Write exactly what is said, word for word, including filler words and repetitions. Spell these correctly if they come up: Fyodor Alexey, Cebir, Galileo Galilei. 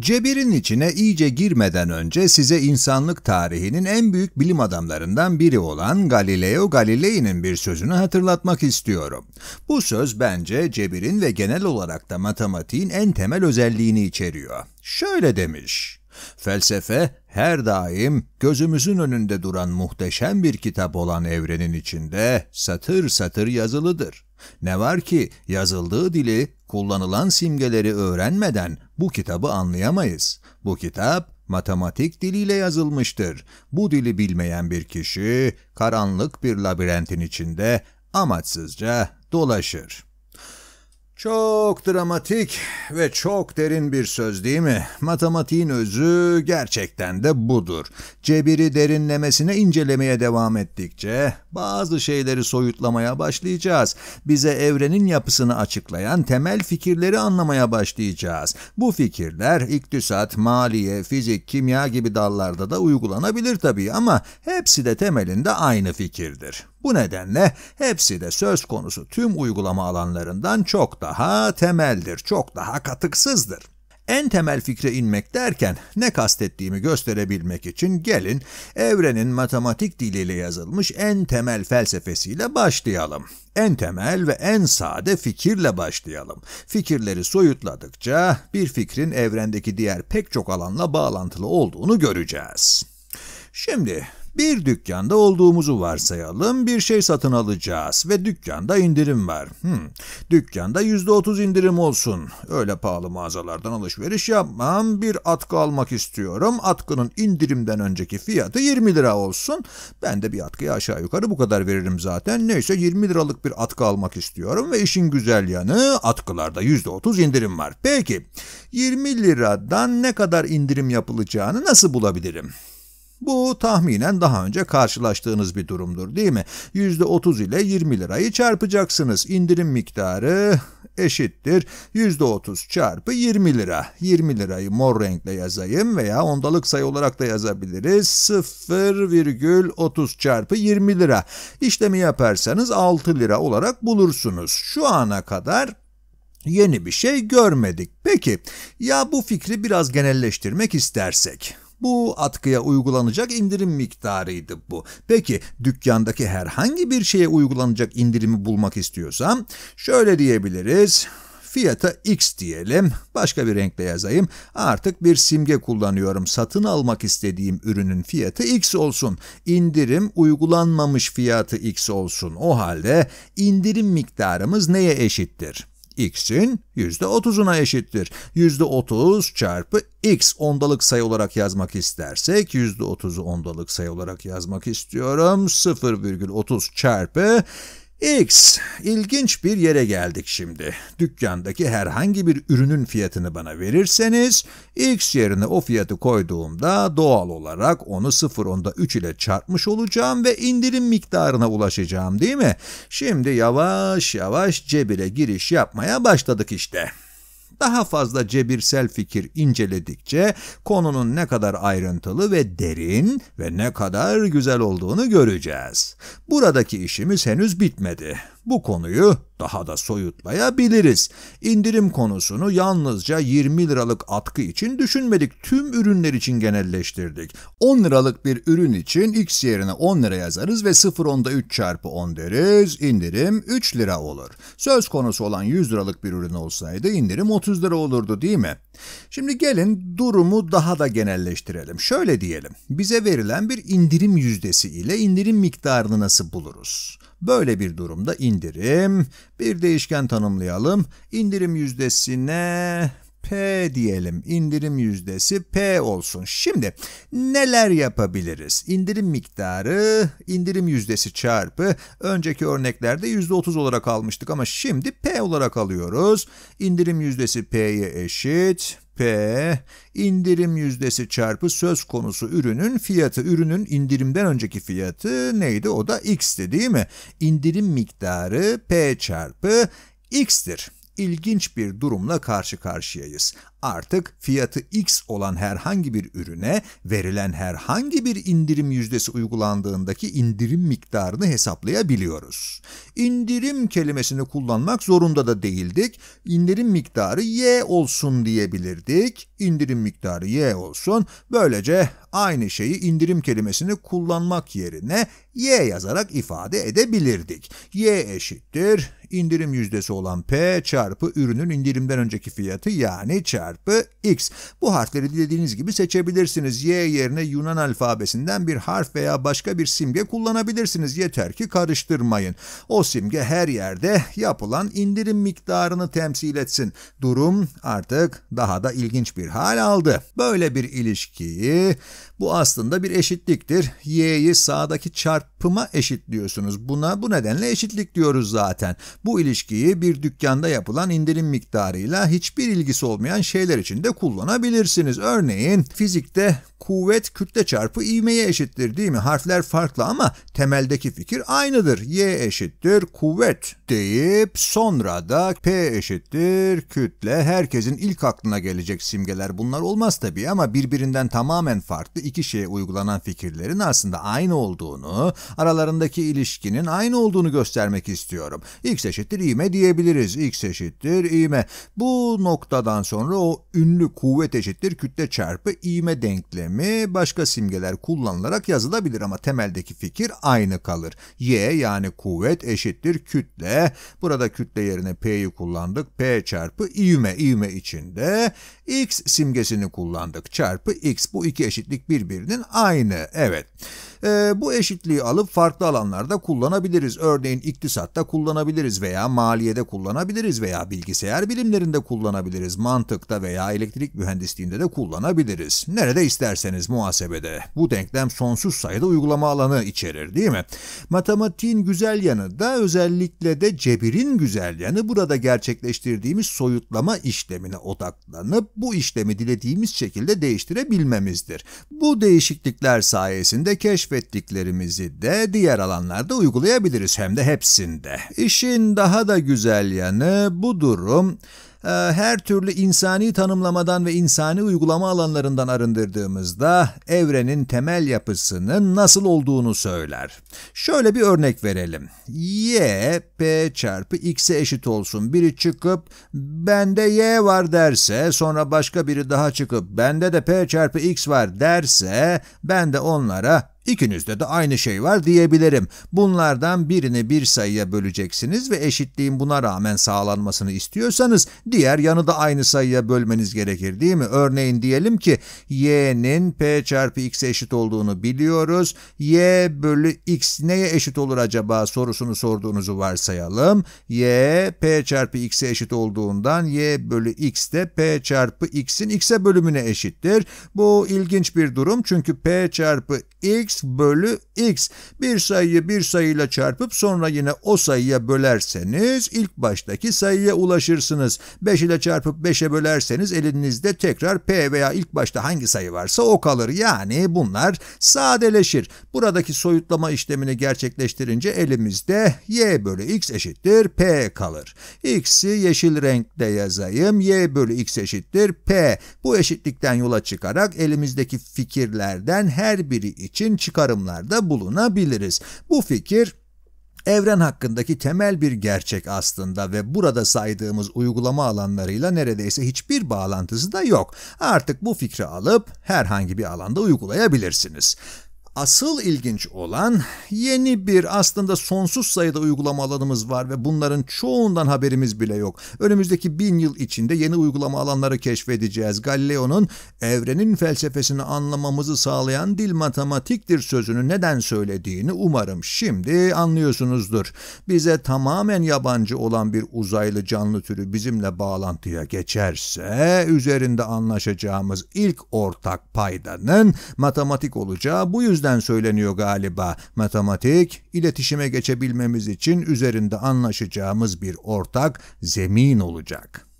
Cebirin içine iyice girmeden önce size insanlık tarihinin en büyük bilim adamlarından biri olan Galileo Galilei'nin bir sözünü hatırlatmak istiyorum. Bu söz bence cebirin ve genel olarak da matematiğin en temel özelliğini içeriyor. Şöyle demiş: "Felsefe her daim gözümüzün önünde duran muhteşem bir kitap olan evrenin içinde satır satır yazılıdır. Ne var ki yazıldığı dili, kullanılan simgeleri öğrenmeden bu kitabı anlayamayız. Bu kitap matematik diliyle yazılmıştır. Bu dili bilmeyen bir kişi karanlık bir labirentin içinde amaçsızca dolaşır." Çok dramatik ve çok derin bir söz değil mi? Matematiğin özü gerçekten de budur. Cebiri derinlemesine incelemeye devam ettikçe bazı şeyleri soyutlamaya başlayacağız. Bize evrenin yapısını açıklayan temel fikirleri anlamaya başlayacağız. Bu fikirler iktisat, maliye, fizik, kimya gibi dallarda da uygulanabilir tabii ama hepsi de temelinde aynı fikirdir. Bu nedenle hepsi de söz konusu tüm uygulama alanlarından çok daha temeldir, çok daha katıksızdır. En temel fikre inmek derken ne kastettiğimi gösterebilmek için gelin evrenin matematik diliyle yazılmış en temel felsefesiyle başlayalım. En temel ve en sade fikirle başlayalım. Fikirleri soyutladıkça bir fikrin evrendeki diğer pek çok alanla bağlantılı olduğunu göreceğiz. Şimdi bir dükkanda olduğumuzu varsayalım, bir şey satın alacağız ve dükkanda indirim var. Hmm. Dükkanda yüzde otuz indirim olsun. Öyle pahalı mağazalardan alışveriş yapmam. Bir atkı almak istiyorum. Atkının indirimden önceki fiyatı yirmi lira olsun. Ben de bir atkıya aşağı yukarı bu kadar veririm zaten. Neyse yirmi liralık bir atkı almak istiyorum ve işin güzel yanı atkılarda yüzde otuz indirim var. Peki yirmi liradan ne kadar indirim yapılacağını nasıl bulabilirim? Bu tahminen daha önce karşılaştığınız bir durumdur değil mi? yüzde otuz ile yirmi lirayı çarpacaksınız. İndirim miktarı eşittir yüzde otuz çarpı yirmi lira. yirmi lirayı mor renkle yazayım veya ondalık sayı olarak da yazabiliriz. sıfır virgül otuz çarpı yirmi lira. İşlemi yaparsanız altı lira olarak bulursunuz. Şu ana kadar yeni bir şey görmedik. Peki ya bu fikri biraz genelleştirmek istersek? Bu atkıya uygulanacak indirim miktarıydı bu. Peki dükkandaki herhangi bir şeye uygulanacak indirimi bulmak istiyorsam şöyle diyebiliriz. Fiyata X diyelim, başka bir renkle yazayım. Artık bir simge kullanıyorum. Satın almak istediğim ürünün fiyatı X olsun. İndirim uygulanmamış fiyatı X olsun. O halde indirim miktarımız neye eşittir? X'in yüzde otuzuna eşittir. yüzde otuz çarpı X ondalık sayı olarak yazmak istersek yüzde otuzu ondalık sayı olarak yazmak istiyorum. sıfır virgül otuz çarpı X. İlginç bir yere geldik şimdi. Dükkandaki herhangi bir ürünün fiyatını bana verirseniz X yerine o fiyatı koyduğumda doğal olarak onu sıfır onda üç ile çarpmış olacağım ve indirim miktarına ulaşacağım değil mi? Şimdi yavaş yavaş cebire giriş yapmaya başladık işte. Daha fazla cebirsel fikir inceledikçe konunun ne kadar ayrıntılı ve derin ve ne kadar güzel olduğunu göreceğiz. Buradaki işimiz henüz bitmedi. Bu konuyu daha da soyutlayabiliriz. İndirim konusunu yalnızca yirmi liralık atkı için düşünmedik. Tüm ürünler için genelleştirdik. on liralık bir ürün için X yerine on lira yazarız ve sıfır onda üç çarpı on deriz. İndirim üç lira olur. Söz konusu olan yüz liralık bir ürün olsaydı indirim otuz lira olurdu değil mi? Şimdi gelin durumu daha da genelleştirelim. Şöyle diyelim. Bize verilen bir indirim yüzdesi ile indirim miktarını nasıl buluruz? Böyle bir durumda indirim, bir değişken tanımlayalım. İndirim yüzdesine P diyelim. İndirim yüzdesi P olsun. Şimdi neler yapabiliriz? İndirim miktarı, indirim yüzdesi çarpı. Önceki örneklerde yüzde otuz olarak almıştık ama şimdi P olarak alıyoruz. İndirim yüzdesi P'ye eşit. P, indirim yüzdesi çarpı söz konusu ürünün fiyatı. Ürünün indirimden önceki fiyatı neydi? O da X'ti değil mi? İndirim miktarı P çarpı X'tir. İlginç bir durumla karşı karşıyayız. artık fiyatı X olan herhangi bir ürüne verilen herhangi bir indirim yüzdesi uygulandığındaki indirim miktarını hesaplayabiliyoruz. İndirim kelimesini kullanmak zorunda da değildik. İndirim miktarı Y olsun diyebilirdik. İndirim miktarı Y olsun. Böylece aynı şeyi indirim kelimesini kullanmak yerine Y yazarak ifade edebilirdik. Y eşittir indirim yüzdesi olan P çarpı ürünün indirimden önceki fiyatı, yani çarpı X. Bu harfleri dilediğiniz gibi seçebilirsiniz. Y yerine Yunan alfabesinden bir harf veya başka bir simge kullanabilirsiniz. Yeter ki karıştırmayın. O simge her yerde yapılan indirim miktarını temsil etsin. Durum artık daha da ilginç bir hal aldı. Böyle bir ilişkiyi, bu aslında bir eşitliktir. Y'yi sağdaki çarpıma eşitliyorsunuz. Buna bu nedenle eşitlik diyoruz zaten. Bu ilişkiyi bir dükkanda yapılan indirim miktarıyla hiçbir ilgisi olmayan şeyler için de kullanabilirsiniz. Örneğin fizikte kuvvet kütle çarpı ivmeye eşittir, değil mi? Harfler farklı ama temeldeki fikir aynıdır. Y eşittir kuvvet deyip sonra da P eşittir kütle. Herkesin ilk aklına gelecek simgeler bunlar olmaz tabii ama birbirinden tamamen farklı iki şeye uygulanan fikirlerin aslında aynı olduğunu, aralarındaki ilişkinin aynı olduğunu göstermek istiyorum. X eşittir ivme diyebiliriz. X eşittir ivme. Bu noktadan sonra o ünlü kuvvet eşittir kütle çarpı ivme denklemi başka simgeler kullanılarak yazılabilir ama temeldeki fikir aynı kalır. Y yani kuvvet eşittir kütle. Burada kütle yerine P'yi kullandık. P çarpı ivme. İvme içinde X simgesini kullandık. Çarpı X. Bu iki eşitlik birbirinin aynı. Evet. Ee, bu eşitliği alıp farklı alanlarda kullanabiliriz. Örneğin iktisatta kullanabiliriz veya maliyede kullanabiliriz veya bilgisayar bilimlerinde kullanabiliriz. Mantıkta veya elektrik mühendisliğinde de kullanabiliriz. Nerede isterseniz muhasebede. Bu denklem sonsuz sayıda uygulama alanı içerir, değil mi? Matematiğin güzel yanı da özellikle de cebirin güzel yanı burada gerçekleştirdiğimiz soyutlama işlemine odaklanıp bu işlemi dilediğimiz şekilde değiştirebilmemizdir. Bu değişiklikler sayesinde keşfettiğimiz ettiklerimizi de diğer alanlarda uygulayabiliriz, hem de hepsinde. İşin daha da güzel yanı bu durum, her türlü insani tanımlamadan ve insani uygulama alanlarından arındırdığımızda evrenin temel yapısının nasıl olduğunu söyler. Şöyle bir örnek verelim. Y, P çarpı X'e eşit olsun. Biri çıkıp bende Y var derse, sonra başka biri daha çıkıp bende de P çarpı X var derse, ben de onlara İkinizde de aynı şey var diyebilirim. Bunlardan birini bir sayıya böleceksiniz ve eşitliğin buna rağmen sağlanmasını istiyorsanız diğer yanı da aynı sayıya bölmeniz gerekir, değil mi? Örneğin diyelim ki y'nin p çarpı x'e eşit olduğunu biliyoruz. Y bölü x neye eşit olur acaba sorusunu sorduğunuzu varsayalım. Y p çarpı x'e eşit olduğundan y bölü x de p çarpı x'in x'e bölümüne eşittir. Bu ilginç bir durum çünkü p çarpı x bölü x. Bir sayıyı bir sayıyla çarpıp sonra yine o sayıya bölerseniz ilk baştaki sayıya ulaşırsınız. beş ile çarpıp beşe bölerseniz elinizde tekrar p veya ilk başta hangi sayı varsa o kalır. Yani bunlar sadeleşir. Buradaki soyutlama işlemini gerçekleştirince elimizde y bölü x eşittir p kalır. X'i yeşil renkte yazayım. Y bölü x eşittir p. Bu eşitlikten yola çıkarak elimizdeki fikirlerden her biri için çıkarımlarda bulunabiliriz. Bu fikir evren hakkındaki temel bir gerçek aslında ve burada saydığımız uygulama alanlarıyla neredeyse hiçbir bağlantısı da yok. Artık bu fikri alıp herhangi bir alanda uygulayabilirsiniz. Asıl ilginç olan yeni bir aslında sonsuz sayıda uygulama alanımız var ve bunların çoğundan haberimiz bile yok. Önümüzdeki bin yıl içinde yeni uygulama alanları keşfedeceğiz. Galileo'nun evrenin felsefesini anlamamızı sağlayan dil matematiktir sözünü neden söylediğini umarım şimdi anlıyorsunuzdur. Bize tamamen yabancı olan bir uzaylı canlı türü bizimle bağlantıya geçerse üzerinde anlaşacağımız ilk ortak paydanın matematik olacağı bu yüzden söyleniyor galiba. Matematik, iletişime geçebilmemiz için üzerinde anlaşacağımız bir ortak zemin olacak.